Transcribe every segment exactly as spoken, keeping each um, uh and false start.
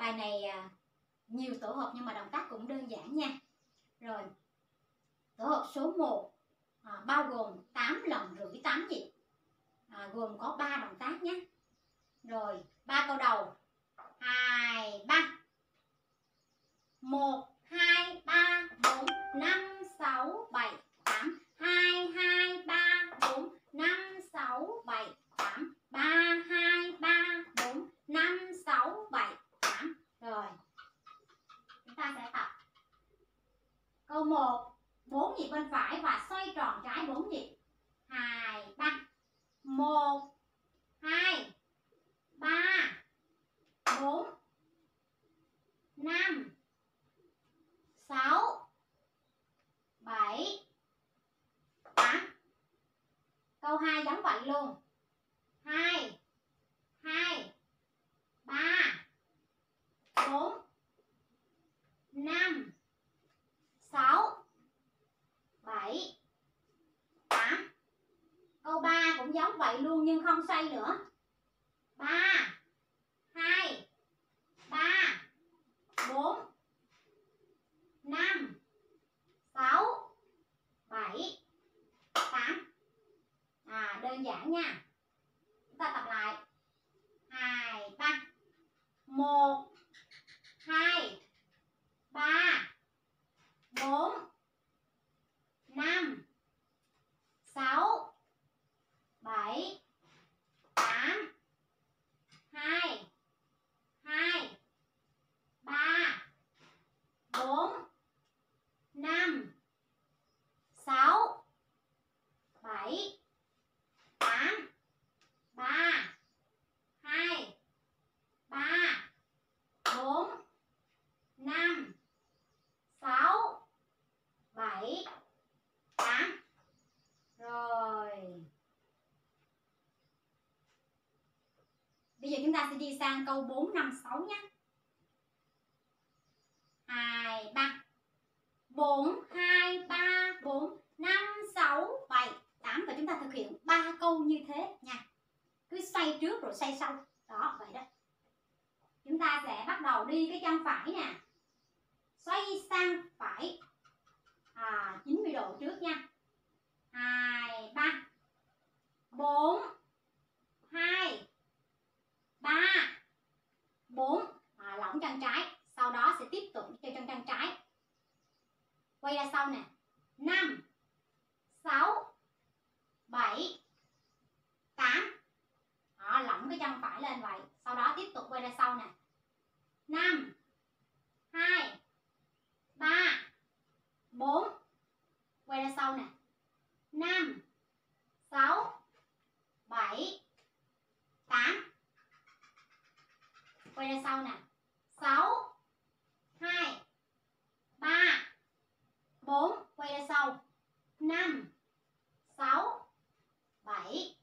Bài này à, nhiều tổ hợp nhưng mà động tác cũng đơn giản nha. Rồi, tổ hợp số một à, bao gồm tám lần rưỡi tám nhịp à, gồm có ba động tác nhé. Rồi, ba câu đầu hai, ba, một, hai, ba, bốn, năm, sáu, bảy, tám, hai, hai, ba, bốn, năm, sáu, bảy, tám, ba, hai, ba, bốn, năm, sáu, bảy, tám. Rồi, chúng ta sẽ tập câu một, bốn nhịp bên phải và xoay tròn trái bốn nhịp. Hai, ba, một, hai, ba, bốn, năm, sáu, bảy, tám. Câu hai giống vậy luôn. Hai, hai, ba, bốn, năm, sáu, bảy, tám. Câu ba cũng giống vậy luôn nhưng không xoay nữa. Ba, hai, ba, bốn, năm, sáu, bảy, tám. À, đơn giản nha. Chúng ta tập lại. Hai, ba, một, hai, ba, bốn, năm, sáu, bảy, tám, hai, ba, bốn, năm, sáu, bảy, tám. Rồi, bây giờ chúng ta sẽ đi sang câu bốn, năm, sáu nhé. Hai, ba, bốn, hai, ba, bốn, năm, sáu, bảy, tám. Và chúng ta thực hiện ba câu như thế nha. Cứ xoay trước rồi xoay sau. Đó, vậy đó. Chúng ta sẽ bắt đầu đi cái chân phải nè, xoay sang phải à, chín mươi độ trước nha. Hai, ba, bốn, hai, ba, bốn à, lỏng chân trái. Sau đó sẽ tiếp tục cho chân chân trái quay ra sau nè. Năm, sáu, bảy, tám à, lỏng cái chân phải lên vậy. Sau đó tiếp tục quay ra sau nè. Năm, hai, ba, bốn quay ra sau nè. Năm, sáu, bảy, tám quay ra sau nè. Sáu, hai, ba, bốn quay ra sau. Năm, sáu, bảy,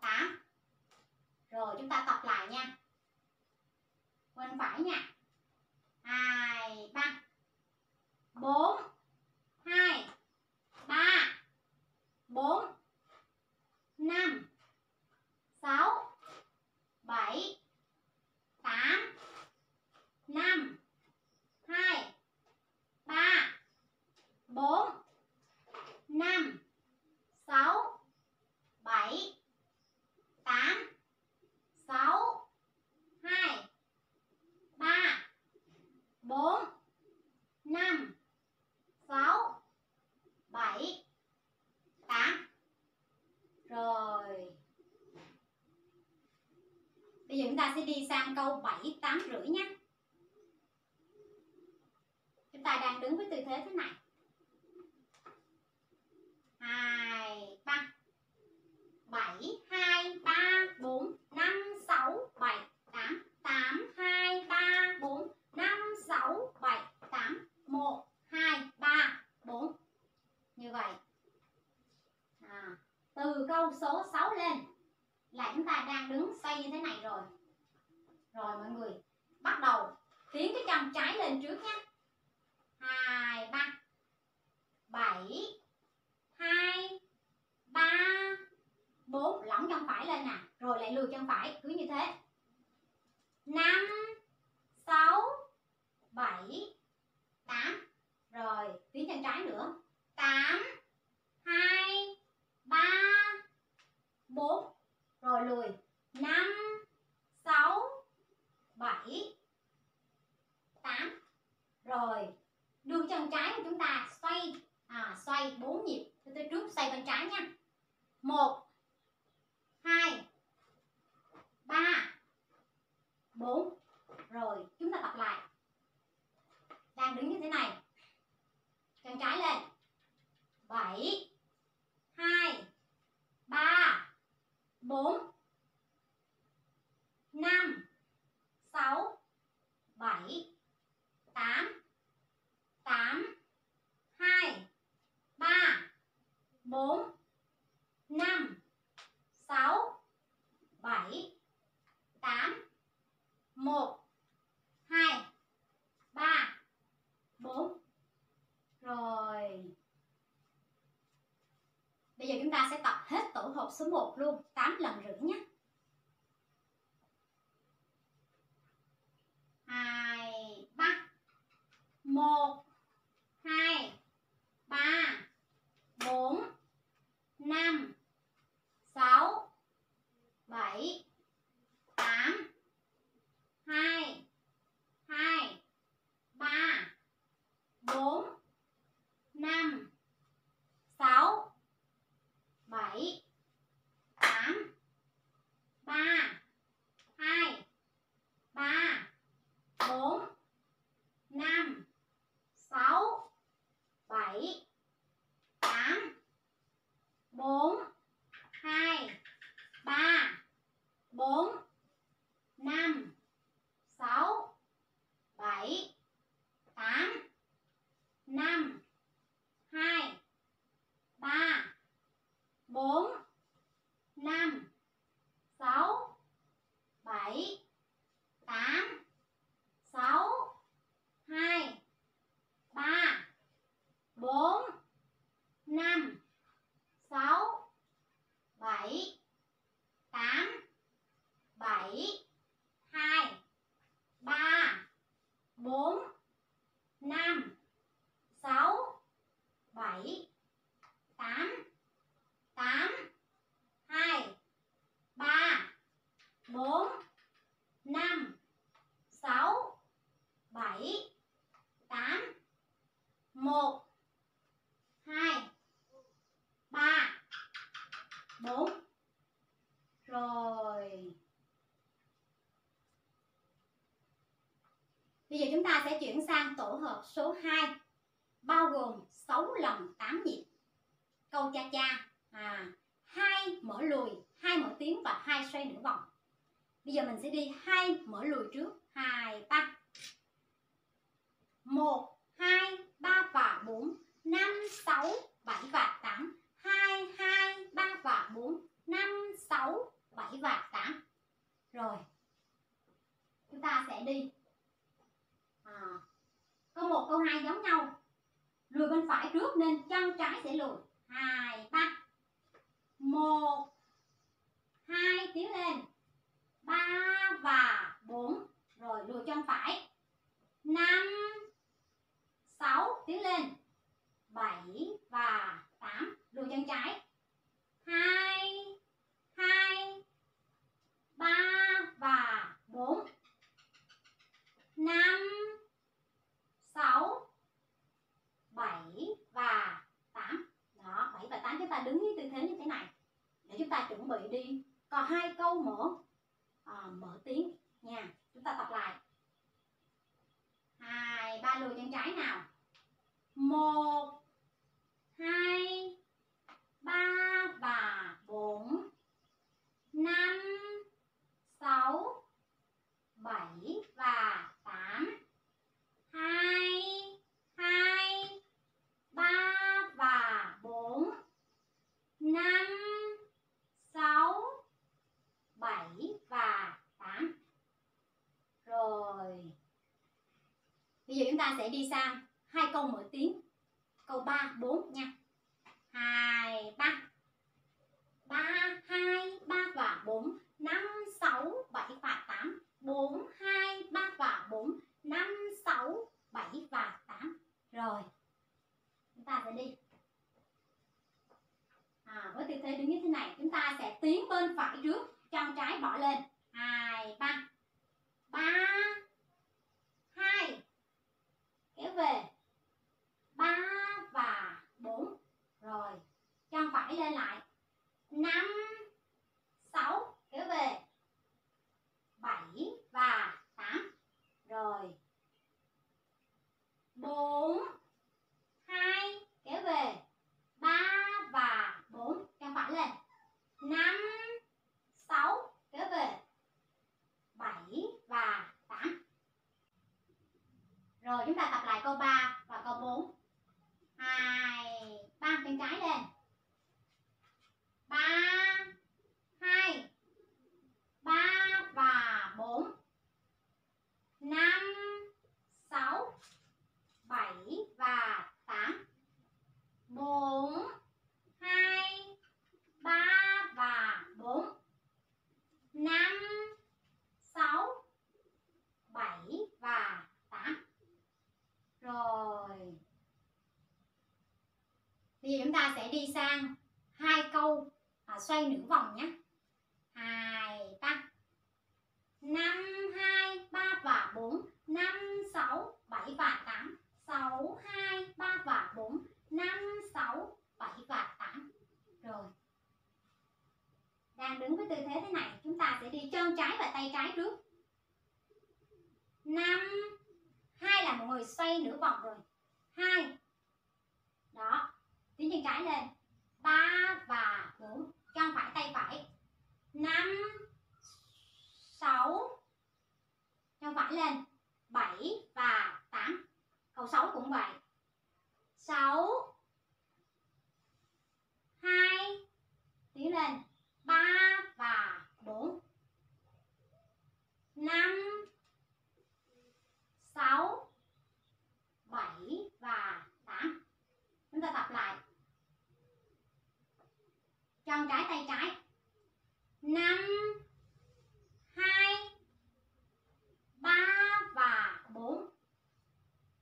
tám. Rồi chúng ta tập lại nha. Bên phải nha. Hai, ba, bốn, năm, sáu, bảy, tám, năm, sáu, bảy, tám. Rồi, bây giờ chúng ta sẽ đi sang câu bảy, tám rưỡi nhé. Chúng ta đang đứng với tư thế thế này. Hai, ba, bảy, hai, ba, bốn, năm, sáu, bảy, tám, tám, hai, ba, bốn, năm, sáu, bảy, tám, một, hai, ba, bốn. Như vậy à, từ câu số sáu lên là chúng ta đang đứng xoay như thế này rồi. Rồi mọi người bắt đầu tiến cái chân trái lên trước nhé. Hai, ba, bảy, hai, ba, bốn lỏng chân phải lên nè. Rồi lại lùi chân phải, cứ như thế. năm trái nha. Một hai ba bốn. Rồi chúng ta tập lại. Đang đứng như thế này, chân trái lên. Bảy tám tám hai ba bốn năm sáu bảy tám một hai ba bốn. Rồi bây giờ chúng ta sẽ tập hết tổ hợp số một luôn, tám lần rưỡi nhé. Một hai ba bốn. Rồi bây giờ chúng ta sẽ chuyển sang tổ hợp số hai, bao gồm sáu lần tám nhịp. Câu cha cha à, hai mở lùi, hai mở tiến và hai xoay nửa vòng. Bây giờ mình sẽ đi hai mở lùi trước. Hai ba. Một hai ba và bốn năm sáu bảy và tám. Hai hai ba và bốn năm sáu bảy và tám. Rồi chúng ta sẽ đi à, có một câu hai giống nhau. Lùi bên phải trước nên chân trái sẽ lùi. Hai ba. Một hai tiến lên. Ba và bốn. Rồi lùi chân phải. Năm sáu tiến lên. Bảy và tám. Lùi chân trái. Hai hai ba và bốn. Năm sáu bảy và tám. Đó, bảy và tám chúng ta đứng với tư thế như thế này để chúng ta chuẩn bị đi. Còn hai câu mở à, mở tiếng nha. Chúng ta tập lại. Hai ba lùi chân trái nào. Một hai ba và bốn năm sáu bảy và tám. Hai hai ba và bốn năm sáu bảy và tám. Rồi bây giờ chúng ta sẽ đi sang hai câu mở tiếng, câu ba bốn nha. Hai ba ba hai ba và bốn năm sáu bảy và tám. Bốn hai ba và bốn năm sáu bảy và tám. Rồi chúng ta sẽ đi à, với tư thế đứng như thế này. Chúng ta sẽ tiến bên phải trước, chân trái bỏ lên. Hai ba ba hai kéo về. Ba và bốn. Rồi chân phải lên. câu ba và câu bốn. Hai ba cánh trái lên. Bây giờ chúng ta sẽ đi sang hai câu à, xoay nửa vòng nhé. Hai, ba năm, hai, ba và bốn, năm, sáu, bảy và tám, sáu, hai, ba và bốn, năm, sáu, bảy và tám. Rồi, đang đứng với tư thế thế này, chúng ta sẽ đi chân trái và tay trái trước. Năm, hai là mọi người xoay nửa vòng rồi. Hai. Đó, tiến chân trái lên. Ba và bốn, chân phải tay phải. Năm sáu, chân phải lên. Bảy và tám. Câu sáu cũng vậy. Sáu hai, tiến lên. Ba và bốn, năm sáu bảy và tám. Chúng ta tập lại. Chân trái tay trái. Năm hai ba và bốn,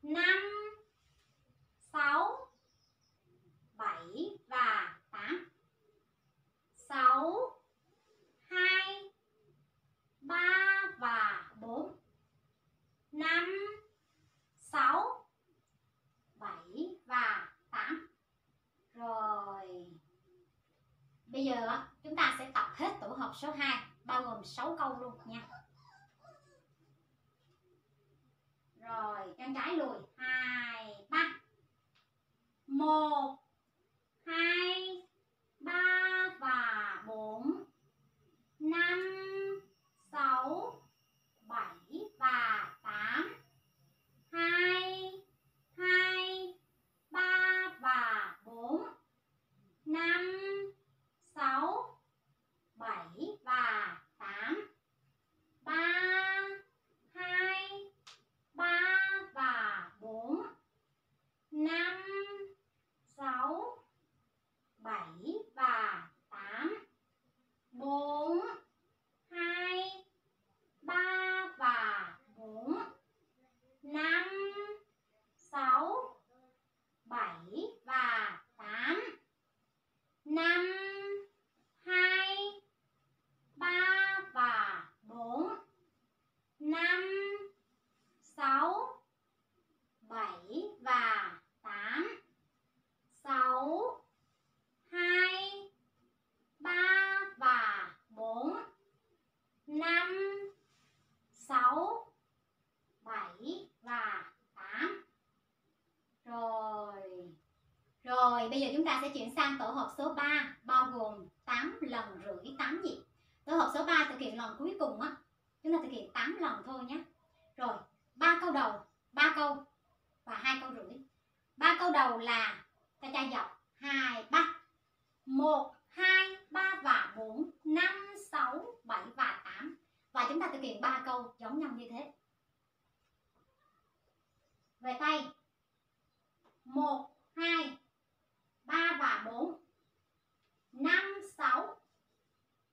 năm sáu bảy và tám, sáu hai ba và bốn, năm sáu bảy và tám. Rồi, bây giờ chúng ta sẽ tập hết tổ hợp số hai, bao gồm sáu câu luôn nha. Rồi, chân trái lùi. Rồi, bây giờ chúng ta sẽ chuyển sang tổ hợp số ba, bao gồm tám lần rưỡi tám nhịp. Tổ hợp số ba thực hiện lần cuối cùng á, chúng ta thực hiện tám lần thôi nhé. Rồi, ba câu đầu, ba câu và hai câu rưỡi. Ba câu đầu là ta tra dọc hai, ba. một, hai, ba và bốn, năm, sáu, bảy và tám. Và chúng ta thực hiện ba câu giống nhau như thế. Về tay. một, hai, ba và bốn, năm, sáu,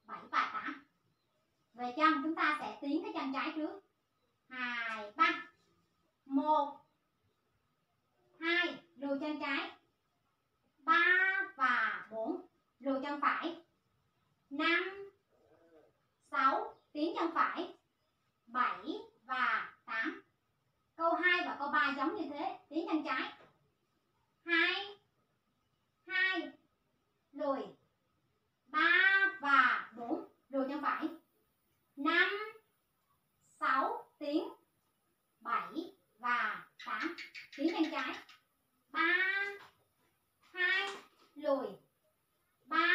bảy và tám. Về chân chúng ta sẽ tiến cái chân trái trước. Hai, ba, một, hai, lùi chân trái. Ba và bốn, lùi chân phải. Năm, sáu, tiến chân phải. Bảy và tám. Câu hai và câu ba giống như thế, tiến chân trái. Hai hai, lùi. Ba và bốn, lùi chân phải. Năm sáu, tiến. Bảy và tám, tiến chân trái. Ba hai, lùi. Ba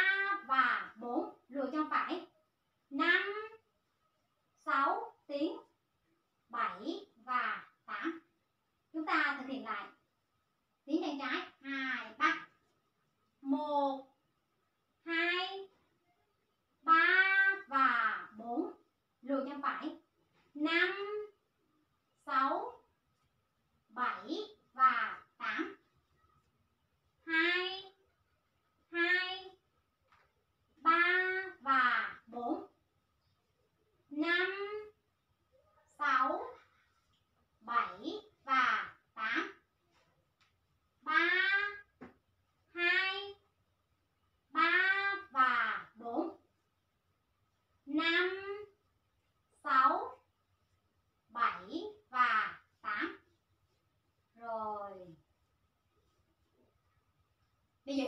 và bốn, lùi chân phải. Năm sáu, tiến. Bảy và tám. Chúng ta thực hiện lại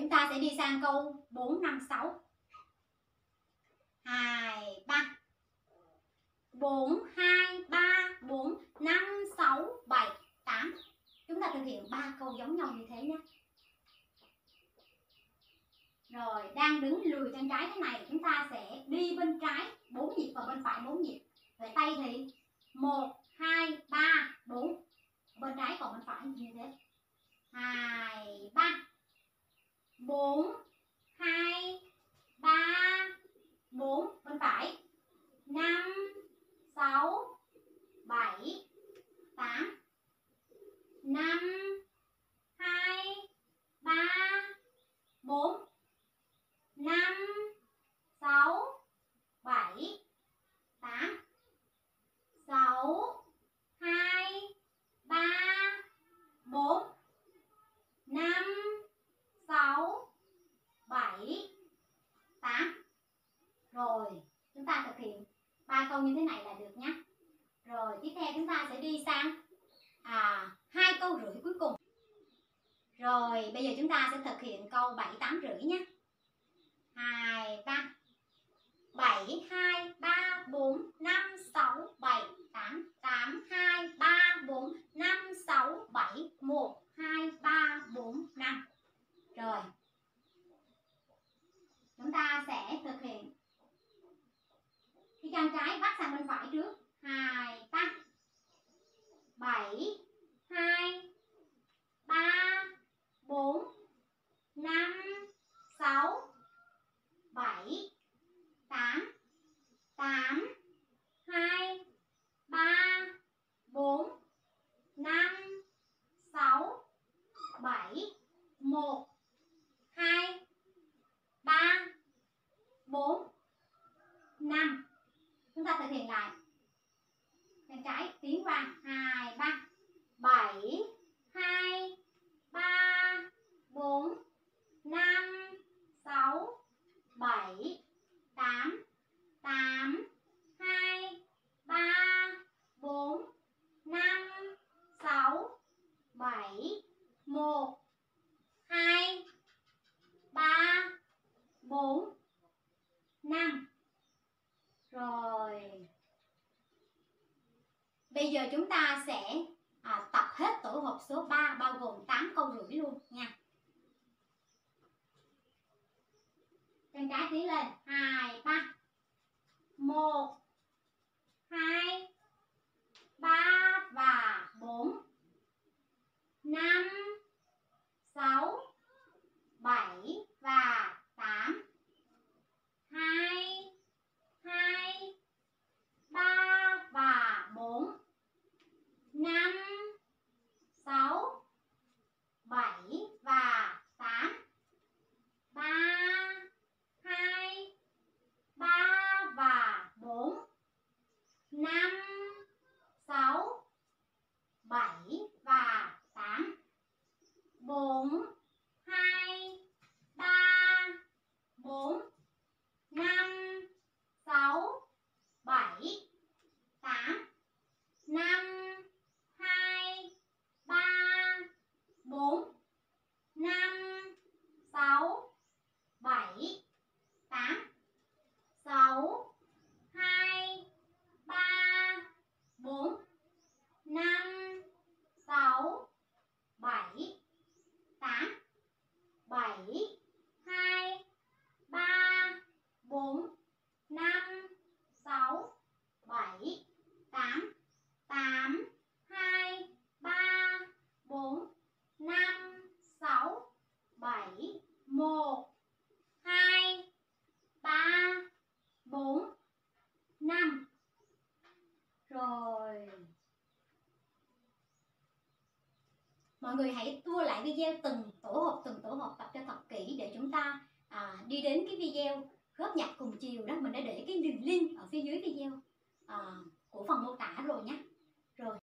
Chúng ta sẽ đi sang câu bốn, năm, sáu. Hai, ba. Bốn, hai, ba, bốn, năm, sáu, bảy, tám. Chúng ta thực hiện ba câu giống nhau như thế nhé. Rồi, đang đứng lùi chân trái thế này, chúng ta sẽ đi bên trái bốn nhịp và bên phải bốn nhịp. Về tay thì một, hai, ba, bốn. Bên trái còn bên phải như thế. Hai, ba, bốn, hai, ba, bốn. Bên phải năm, sáu, bảy, tám. Năm, hai, ba, bốn. Năm, sáu, bảy, tám. Rồi, chúng ta thực hiện ba câu như thế này là được nhé. Rồi, tiếp theo chúng ta sẽ đi sang à hai câu rưỡi cuối cùng. Rồi, bây giờ chúng ta sẽ thực hiện câu bảy, tám rưỡi nhé. Hai, ba. Bảy, hai, ba, bốn, năm, sáu, bảy, tám. Tám, hai, ba, bốn, năm, sáu, bảy. Một, hai, ba, bốn, năm. Rồi, chúng ta sẽ thực hiện khi chân trái vắt sang bên phải trước. Hai, ba, bảy, hai, ba, bốn, năm, sáu, bảy, tám, tám, hai, ba, bốn, năm, sáu, bảy, một, hai, ba, bốn, năm, sáu, bảy, một, hai, ba, bốn, năm. Chúng ta thực hiện lại. Bên trái tiến qua hai, ba. Bảy, hai, ba, bốn, năm, sáu, bảy, tám, tám, hai, ba, bốn, năm, sáu, bảy, một, hai, ba, bốn, năm. Rồi, bây giờ chúng ta sẽ à, tập hết tổ hợp số ba, bao gồm tám câu rưỡi luôn nha. Chân trái tiến lên một, hai, ba, bốn, năm, sáu, bảy, tám, tám, hai, ba, bốn, năm. Rồi, mọi người hãy tua lại video từng tổ hợp từng tổ hợp tập cho thật kỹ để chúng ta à, đi đến cái video góp nhặt cùng chiều đó. Mình đã để cái đường link ở phía dưới video à, của phần mô tả rồi nhé.